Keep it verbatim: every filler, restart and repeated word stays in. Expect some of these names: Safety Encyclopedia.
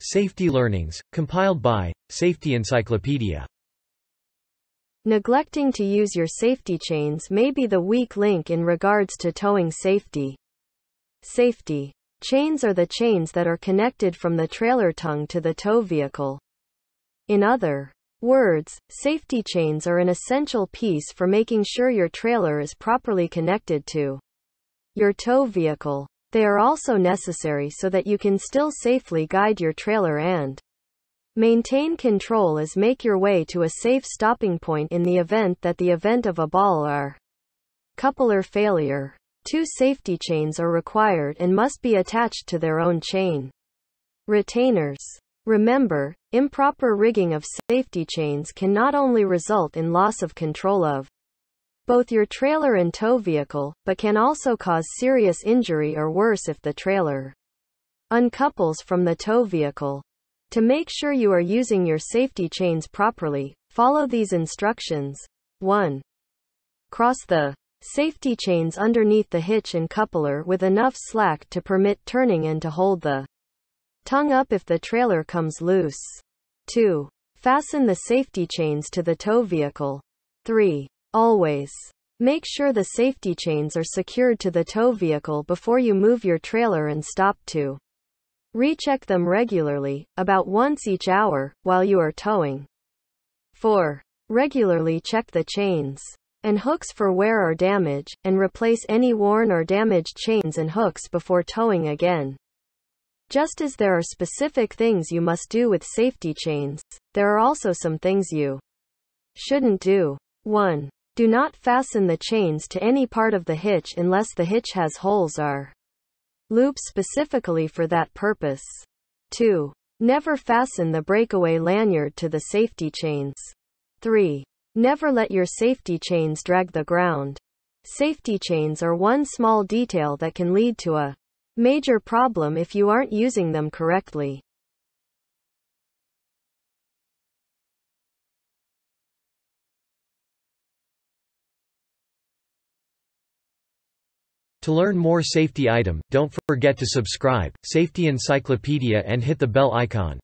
Safety learnings, compiled by Safety Encyclopedia. Neglecting to use your safety chains may be the weak link in regards to towing safety. Safety chains are the chains that are connected from the trailer tongue to the tow vehicle. In other words, safety chains are an essential piece for making sure your trailer is properly connected to your tow vehicle. They are also necessary so that you can still safely guide your trailer and maintain control as make your way to a safe stopping point in the event that the event of a ball or coupler failure. Two safety chains are required and must be attached to their own chain retainers. Remember, improper rigging of safety chains can not only result in loss of control of both your trailer and tow vehicle, but can also cause serious injury or worse if the trailer uncouples from the tow vehicle. To make sure you are using your safety chains properly, follow these instructions. one. Cross the safety chains underneath the hitch and coupler with enough slack to permit turning and to hold the tongue up if the trailer comes loose. two. Fasten the safety chains to the tow vehicle. three. Always make sure the safety chains are secured to the tow vehicle before you move your trailer and stop to recheck them regularly, about once each hour, while you are towing. four. Regularly check the chains and hooks for wear or damage, and replace any worn or damaged chains and hooks before towing again. Just as there are specific things you must do with safety chains, there are also some things you shouldn't do. one. Do not fasten the chains to any part of the hitch unless the hitch has holes or loops specifically for that purpose. two. Never fasten the breakaway lanyard to the safety chains. three. Never let your safety chains drag the ground. Safety chains are one small detail that can lead to a major problem if you aren't using them correctly. To learn more safety item, don't forget to subscribe, Safety Encyclopedia, and hit the bell icon.